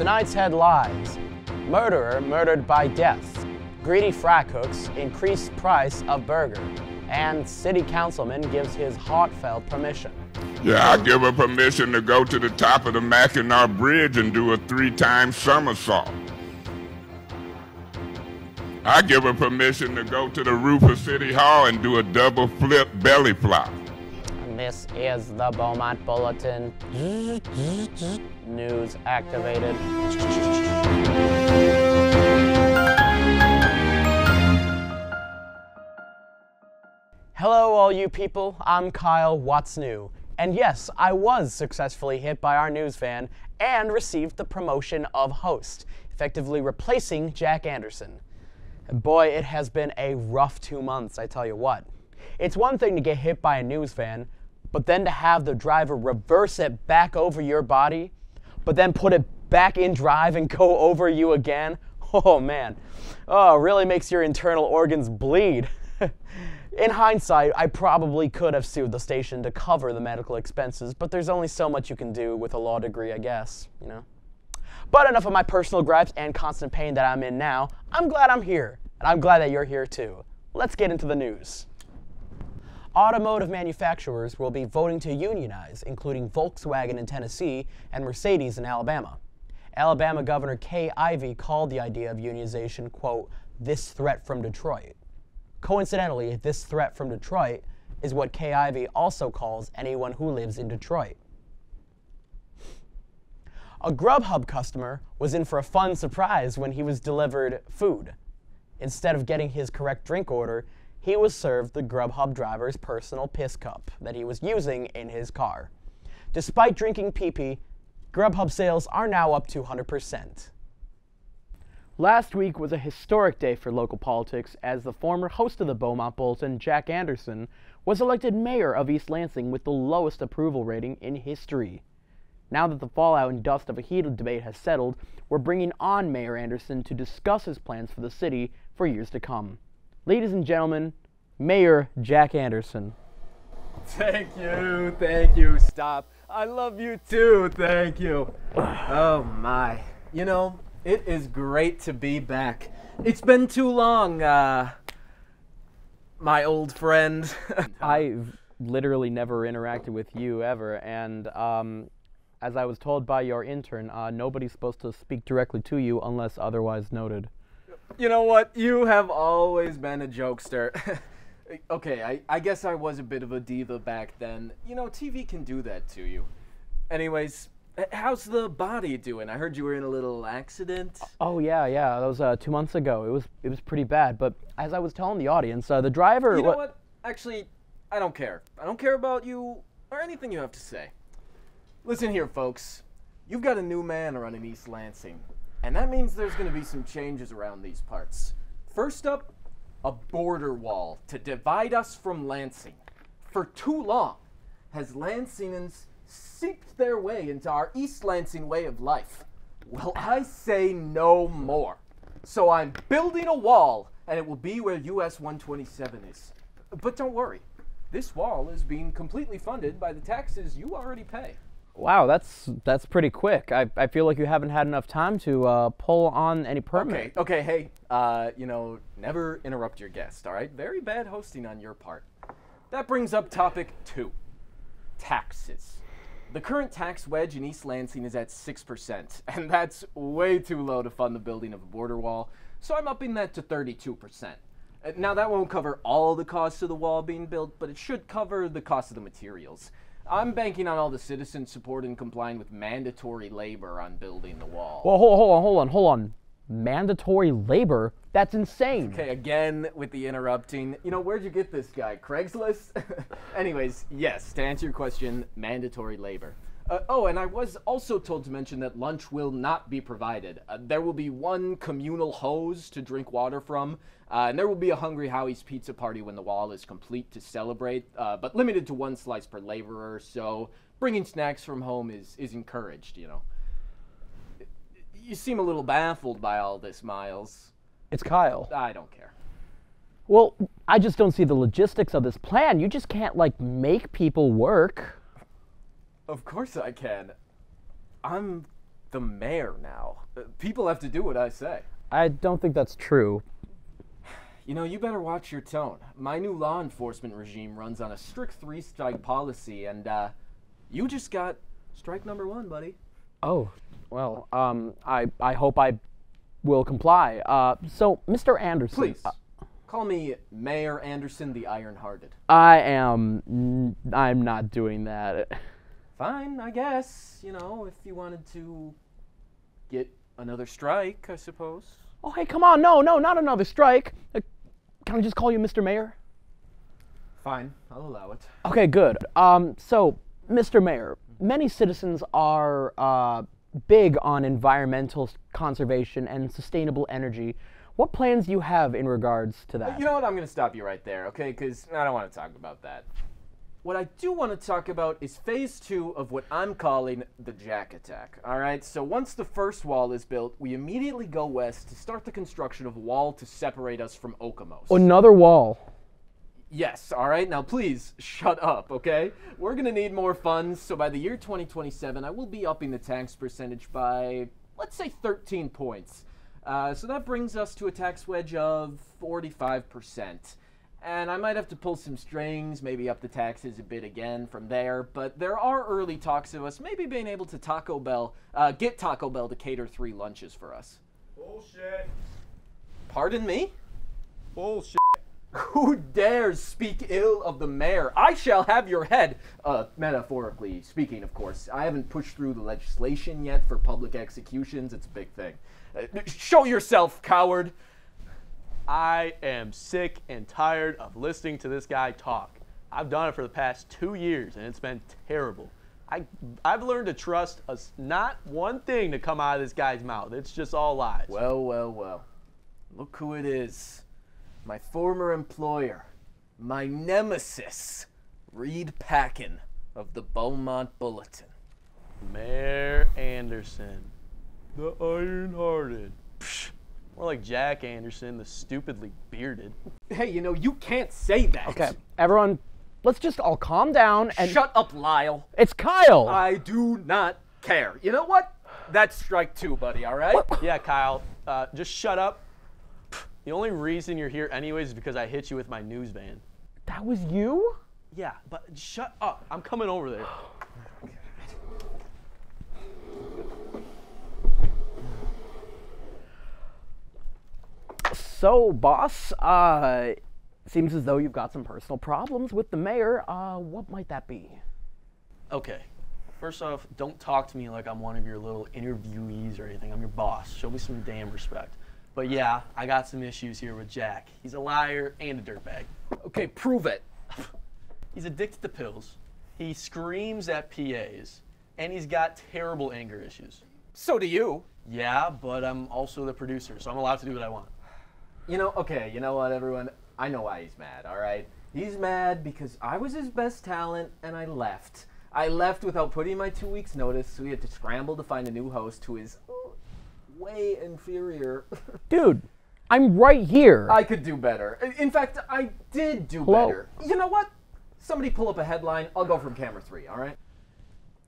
Tonight's headlines: murderer murdered by death, greedy fry cooks increase price of burger, and city councilman gives his heartfelt permission. Yeah, I give her permission to go to the top of the Mackinac Bridge and do a 3-time somersault. I give her permission to go to the roof of City Hall and do a double flip belly flop. This is the Beaumont Bulletin. News activated. Hello, all you people. I'm Kyle Watsnoo. And yes, I was successfully hit by our news van and received the promotion of host, effectively replacing Jack Anderson. Boy, it has been a rough 2 months, I tell you what. It's one thing to get hit by a news van, but then to have the driver reverse it back over your body, but then put it back in drive and go over you again, oh man. Oh, really makes your internal organs bleed. In hindsight, I probably could have sued the station to cover the medical expenses, but there's only so much you can do with a law degree, I guess, you know. But enough of my personal gripes and constant pain that I'm in now. I'm glad I'm here, and I'm glad that you're here too. Let's get into the news. Automotive manufacturers will be voting to unionize, including Volkswagen in Tennessee and Mercedes in Alabama. Alabama Governor Kay Ivey called the idea of unionization, quote, "this threat from Detroit." Coincidentally, this threat from Detroit is what Kay Ivey also calls anyone who lives in Detroit. A Grubhub customer was in for a fun surprise when he was delivered food. Instead of getting his correct drink order, he was served the Grubhub driver's personal piss cup that he was using in his car. Despite drinking pee-pee, Grubhub sales are now up 200%. Last week was a historic day for local politics, as the former host of the Beaumont Bulletin, Jack Anderson, was elected mayor of East Lansing with the lowest approval rating in history. Now that the fallout and dust of a heated debate has settled, we're bringing on Mayor Anderson to discuss his plans for the city for years to come. Ladies and gentlemen, Mayor Jack Anderson. Thank you, stop. I love you too, thank you. Oh my, you know, it is great to be back. It's been too long, my old friend. I've literally never interacted with you ever, and as I was told by your intern, nobody's supposed to speak directly to you unless otherwise noted. You know what? You have always been a jokester. Okay, I guess I was a bit of a diva back then. You know, TV can do that to you. Anyways, how's the body doing? I heard you were in a little accident. Oh, yeah. That was 2 months ago. It was pretty bad. But as I was telling the audience, the driver... You know what? Actually, I don't care. I don't care about you or anything you have to say. Listen here, folks. You've got a new man running East Lansing. And that means there's going to be some changes around these parts. First up, a border wall to divide us from Lansing. For too long, has Lansingans seeped their way into our East Lansing way of life. Well, I say no more. So I'm building a wall, and it will be where US 127 is. But don't worry, this wall is being completely funded by the taxes you already pay. Wow, that's pretty quick. I feel like you haven't had enough time to pull on any permit. Okay, hey, you know, never interrupt your guest, all right? Very bad hosting on your part. That brings up topic 2, taxes. The current tax wedge in East Lansing is at 6%, and that's way too low to fund the building of a border wall, so I'm upping that to 32%. Now, that won't cover all the costs of the wall being built, but it should cover the cost of the materials. I'm banking on all the citizen support in complying with mandatory labor on building the wall. Well, hold on. Mandatory labor? That's insane. Okay, again with the interrupting. You know, where'd you get this guy? Craigslist? Anyways, yes, to answer your question, mandatory labor. Oh, and I was also told to mention that lunch will not be provided. There will be one communal hose to drink water from, and there will be a Hungry Howie's pizza party when the wall is complete to celebrate, but limited to 1 slice per laborer, so bringing snacks from home is encouraged, you know. You seem a little baffled by all this, Miles. It's Kyle. I don't care. Well, I just don't see the logistics of this plan. You just can't, like, make people work. Of course I can. I'm the mayor now. People have to do what I say. I don't think that's true. You know, you better watch your tone. My new law enforcement regime runs on a strict three-strike policy, and you just got strike number one, buddy. Oh, well, I hope I will comply. So, Mr. Anderson... Please, call me Mayor Anderson the Iron-Hearted. I'm not doing that. Fine, I guess. You know, if you wanted to get another strike, I suppose. Oh, hey, come on. No, not another strike. Can I just call you Mr. Mayor? Fine, I'll allow it. Okay, good. So, Mr. Mayor, many citizens are big on environmental conservation and sustainable energy. What plans do you have in regards to that? You know what? I'm going to stop you right there, okay? Because I don't want to talk about that. What I do want to talk about is phase two of what I'm calling the Jack Attack, all right? So once the first wall is built, we immediately go west to start the construction of a wall to separate us from Okemos. Another wall? Yes, all right? Now please, shut up, okay? We're going to need more funds, so by the year 2027, I will be upping the tax percentage by, let's say, 13 points. So that brings us to a tax wedge of 45%. And I might have to pull some strings, maybe up the taxes a bit again from there, but there are early talks of us maybe being able to get Taco Bell to cater 3 lunches for us. Bullshit. Pardon me? Bullshit. Who dares speak ill of the mayor? I shall have your head, metaphorically speaking, of course. I haven't pushed through the legislation yet for public executions. It's a big thing. Show yourself, coward. I am sick and tired of listening to this guy talk. I've done it for the past 2 years, and it's been terrible. I've learned to trust not one thing to come out of this guy's mouth. It's just all lies. Well, well, well. Look who it is. My former employer, my nemesis, Reed Packin of the Beaumont Bulletin. Mayor Anderson, the Iron-Hearted. Psh. More like Jack Anderson, the stupidly bearded. Hey, you know, you can't say that. Okay, everyone, let's just all calm down and... Shut up, Lyle. It's Kyle. I do not care. You know what? That's strike two, buddy, all right? What? Yeah, Kyle, just shut up. The only reason you're here anyways is because I hit you with my news van. That was you? Yeah, but shut up. I'm coming over there. So, boss, seems as though you've got some personal problems with the mayor. What might that be? Okay. First off, don't talk to me like I'm one of your little interviewees or anything. I'm your boss. Show me some damn respect. But yeah, I got some issues here with Jack. He's a liar and a dirtbag. Okay, prove it. He's addicted to pills. He screams at PAs. And he's got terrible anger issues. So do you. Yeah, but I'm also the producer, so I'm allowed to do what I want. You know, okay, you know what, everyone? I know why he's mad, all right? He's mad because I was his best talent, and I left. I left without putting my 2 weeks' notice, so he had to scramble to find a new host who is way inferior. Dude, I'm right here. I could do better. In fact, I did do better. You know what? Somebody pull up a headline. I'll go from camera 3, all right?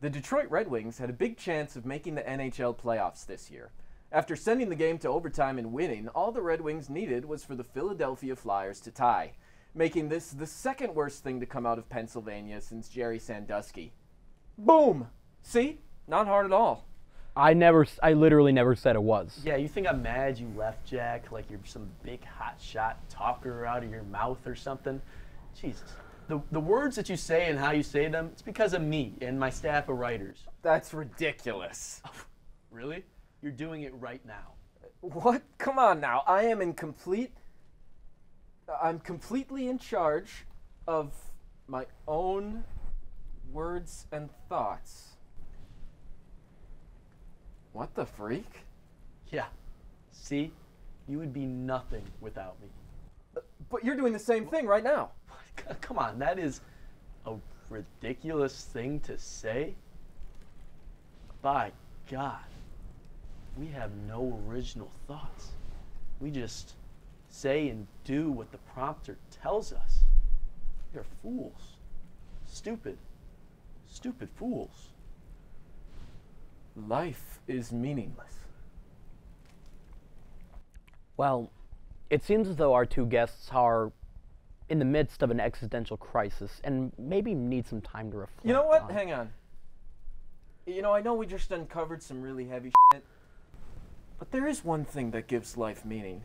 The Detroit Red Wings had a big chance of making the NHL playoffs this year. After sending the game to overtime and winning, all the Red Wings needed was for the Philadelphia Flyers to tie, making this the second worst thing to come out of Pennsylvania since Jerry Sandusky. Boom! See? Not hard at all. I literally never said it was. Yeah, you think I'm mad you left, Jack? Like you're some big hot shot talker out of your mouth or something? Jesus. The words that you say and how you say them, it's because of me and my staff of writers. That's ridiculous. Really? You're doing it right now. What? Come on now. I am in complete... I'm completely in charge of my own words and thoughts. What the freak? Yeah. See? You would be nothing without me. But you're doing the same thing right now. Come on. That is a ridiculous thing to say. By God. We have no original thoughts. We just say and do what the prompter tells us. We are fools. Stupid. Stupid fools. Life is meaningless. Well, it seems as though our two guests are in the midst of an existential crisis and maybe need some time to reflect. You know what? Hang on. You know, I know we just uncovered some really heavy shit, but there is one thing that gives life meaning.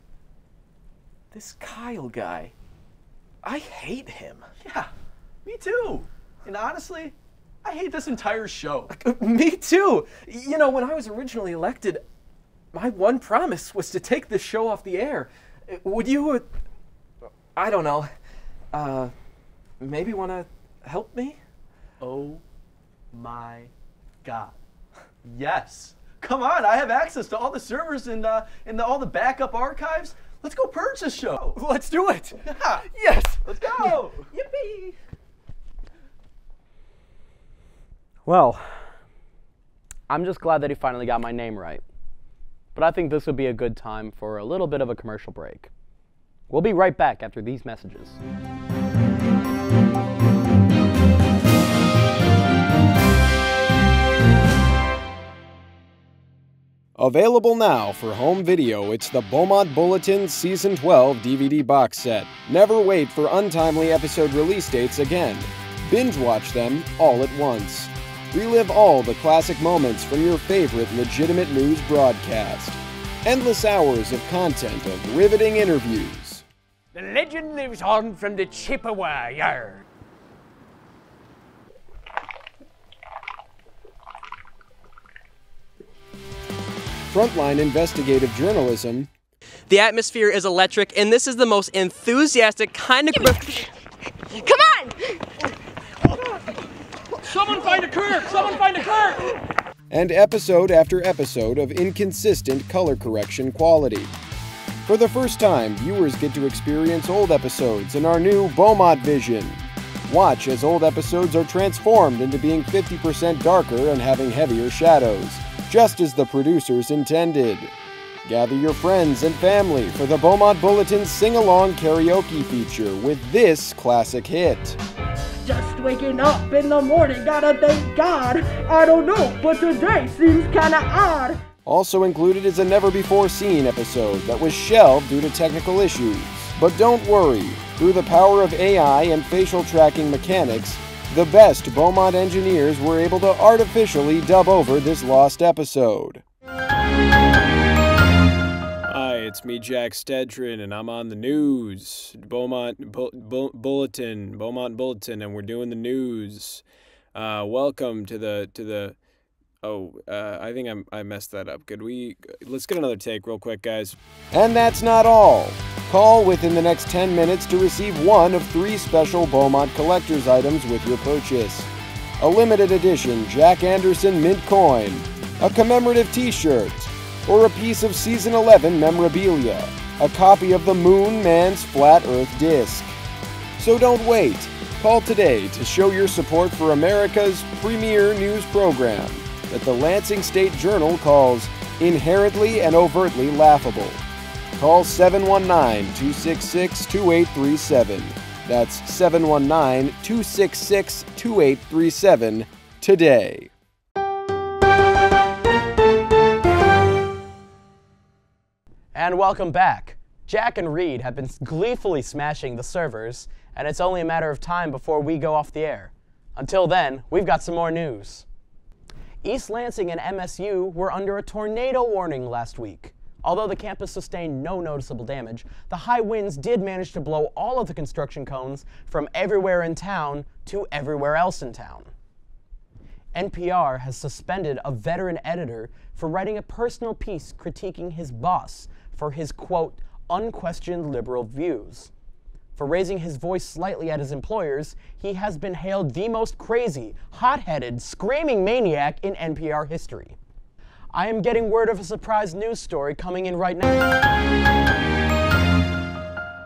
This Kyle guy. I hate him. Yeah, me too. And honestly, I hate this entire show. Me too. You know, when I was originally elected, my one promise was to take this show off the air. Would you, I don't know, maybe want to help me? Oh my God. Yes. Come on, I have access to all the servers and all the backup archives. Let's go purge this show. Let's do it. Yeah. Yes. Let's go. Yippee. Well, I'm just glad that he finally got my name right. But I think this would be a good time for a little bit of a commercial break. We'll be right back after these messages. Available now for home video, it's the Beaumont Bulletin Season 12 DVD box set. Never wait for untimely episode release dates again. Binge watch them all at once. Relive all the classic moments from your favorite legitimate news broadcast. Endless hours of content of riveting interviews. The legend lives on from the Chippewa yard. Frontline investigative journalism. The atmosphere is electric, and this is the most enthusiastic kind of group. Come on! Someone find a curb! Someone find a curb! And episode after episode of inconsistent color correction quality. For the first time, viewers get to experience old episodes in our new Beaumont Vision. Watch as old episodes are transformed into being 50% darker and having heavier shadows, just as the producers intended. Gather your friends and family for the Beaumont Bulletin Sing-Along Karaoke feature with this classic hit. Just waking up in the morning, gotta thank God. I don't know, but today seems kinda odd. Also included is a never-before-seen episode that was shelved due to technical issues. But don't worry, through the power of AI and facial tracking mechanics, the best Beaumont engineers were able to artificially dub over this lost episode. Hi, it's me, Jack Stedrin, and I'm on the news. Beaumont Bulletin, and we're doing the news. Welcome to the. Oh, I think I messed that up. Let's get another take real quick, guys. And that's not all. Call within the next 10 minutes to receive one of 3 special Beaumont collector's items with your purchase. A limited edition Jack Anderson mint coin, a commemorative t-shirt, or a piece of Season 11 memorabilia, a copy of the Moon Man's Flat Earth Disc. So don't wait. Call today to show your support for America's premier news program that the Lansing State Journal calls inherently and overtly laughable. Call 719-266-2837. That's 719-266-2837 today. And welcome back. Jack and Reed have been gleefully smashing the servers, and it's only a matter of time before we go off the air. Until then, we've got some more news. East Lansing and MSU were under a tornado warning last week. Although the campus sustained no noticeable damage, the high winds did manage to blow all of the construction cones from everywhere in town to everywhere else in town. NPR has suspended a veteran editor for writing a personal piece critiquing his boss for his, quote, unquestioned liberal views. For raising his voice slightly at his employers, he has been hailed the most crazy, hot-headed, screaming maniac in NPR history. I am getting word of a surprise news story coming in right now.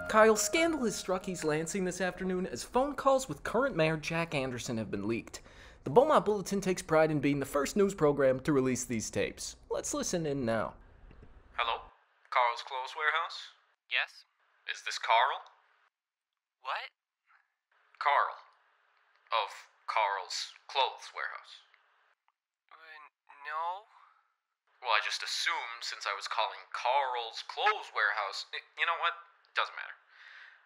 Kyle, scandal has struck East Lansing this afternoon as phone calls with current mayor Jack Anderson have been leaked. The Beaumont Bulletin takes pride in being the first news program to release these tapes. Let's listen in now. Hello? Carl's Clothes Warehouse? Yes? Is this Carl? What? Carl. Of Carl's Clothes Warehouse. No. Well, I just assumed since I was calling Carl's Clothes Warehouse. You know what? It doesn't matter.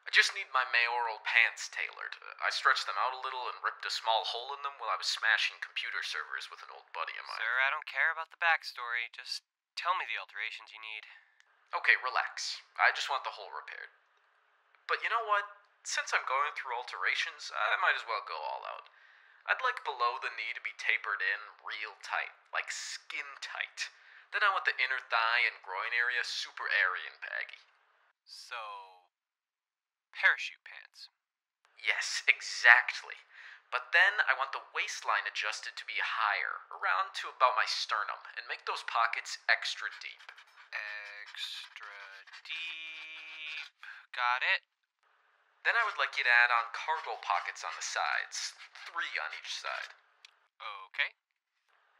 I just need my mayoral pants tailored. I stretched them out a little and ripped a small hole in them while I was smashing computer servers with an old buddy of mine. Sir, I don't care about the backstory. Just tell me the alterations you need. Okay, relax. I just want the hole repaired. But you know what? Since I'm going through alterations, I might as well go all out. I'd like below the knee to be tapered in real tight, like skin tight. Then I want the inner thigh and groin area super airy and baggy. So, parachute pants. Yes, exactly. But then I want the waistline adjusted to be higher, around to about my sternum, and make those pockets extra deep. Extra deep. Got it. Then I would like you to add on cargo pockets on the sides, 3 on each side. Okay.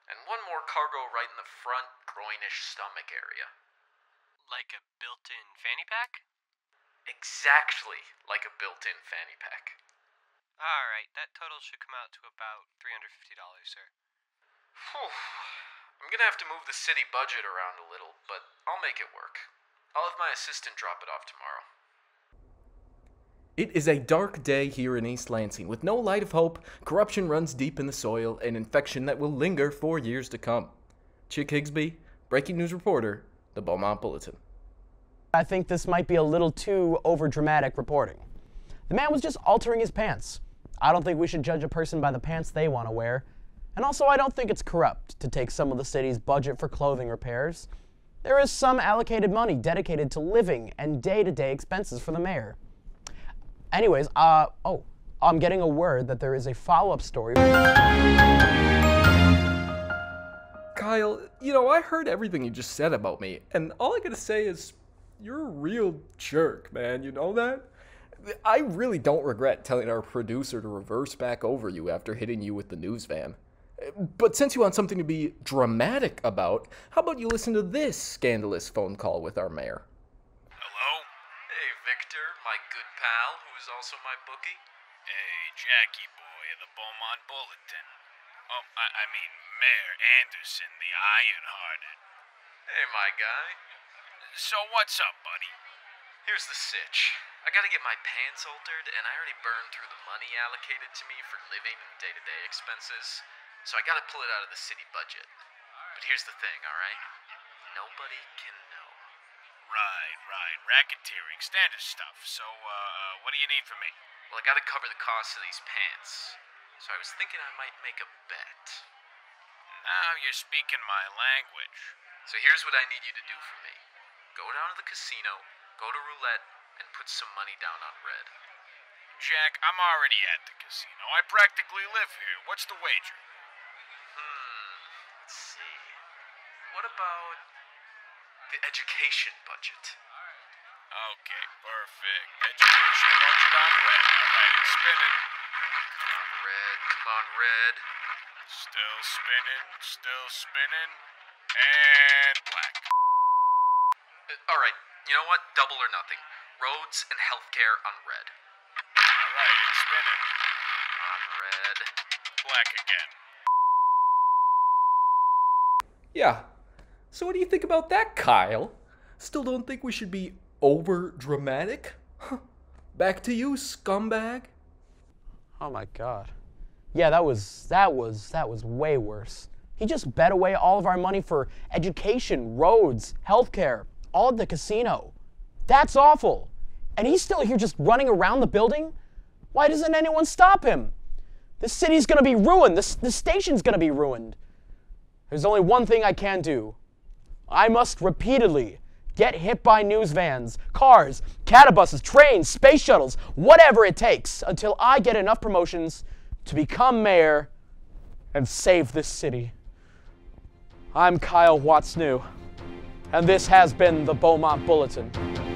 And one more cargo right in the front, groinish stomach area. Like a built-in fanny pack? Exactly, like a built-in fanny pack. Alright, that total should come out to about $350, sir. Whew. I'm gonna have to move the city budget around a little, but I'll make it work. I'll have my assistant drop it off tomorrow. It is a dark day here in East Lansing. With no light of hope, corruption runs deep in the soil, an infection that will linger for years to come. Chick Higsby, breaking news reporter, the Beaumont Bulletin. I think this might be a little too overdramatic reporting. The man was just altering his pants. I don't think we should judge a person by the pants they want to wear. And also, I don't think it's corrupt to take some of the city's budget for clothing repairs. There is some allocated money dedicated to living and day-to-day expenses for the mayor. Anyways, I'm getting a word that there is a follow-up story. Kyle, you know, I heard everything you just said about me, and all I gotta say is, you're a real jerk, man, you know that? I really don't regret telling our producer to reverse back over you after hitting you with the news van. But since you want something to be dramatic about, how about you listen to this scandalous phone call with our mayor? My good pal, who is also my bookie. Hey, Jackie boy of the Beaumont Bulletin. Oh, I mean, Mayor Anderson, the Ironhearted. Hey, my guy. So what's up, buddy? Here's the sitch. I gotta get my pants altered, and I already burned through the money allocated to me for living and day-to-day expenses, so I gotta pull it out of the city budget. But here's the thing, alright? Nobody can know. Right. Racketeering, standard stuff. So, what do you need from me? Well, I gotta cover the cost of these pants. So I was thinking I might make a bet. Now you're speaking my language. So here's what I need you to do for me. Go down to the casino, go to roulette, and put some money down on red. Jack, I'm already at the casino. I practically live here. What's the wager? Let's see. What about the education budget? Okay, perfect. Education budget on red. Alright, it's spinning. Come on, red. Still spinning. And black. Alright, you know what? Double or nothing. Roads and healthcare on red. Alright, it's spinning. On red. Black again. Yeah. So what do you think about that, Kyle? Still don't think we should be over-dramatic? Huh. Back to you, scumbag. Oh my god. Yeah, that was way worse. He just bet away all of our money for education, roads, healthcare, all at the casino. That's awful. And he's still here just running around the building? Why doesn't anyone stop him? The city's gonna be ruined. The station's gonna be ruined. There's only one thing I can do. I must repeatedly get hit by news vans, cars, CATA buses, trains, space shuttles, whatever it takes, until I get enough promotions to become mayor and save this city. I'm Kyle Watsnoo, and this has been the Beaumont Bulletin.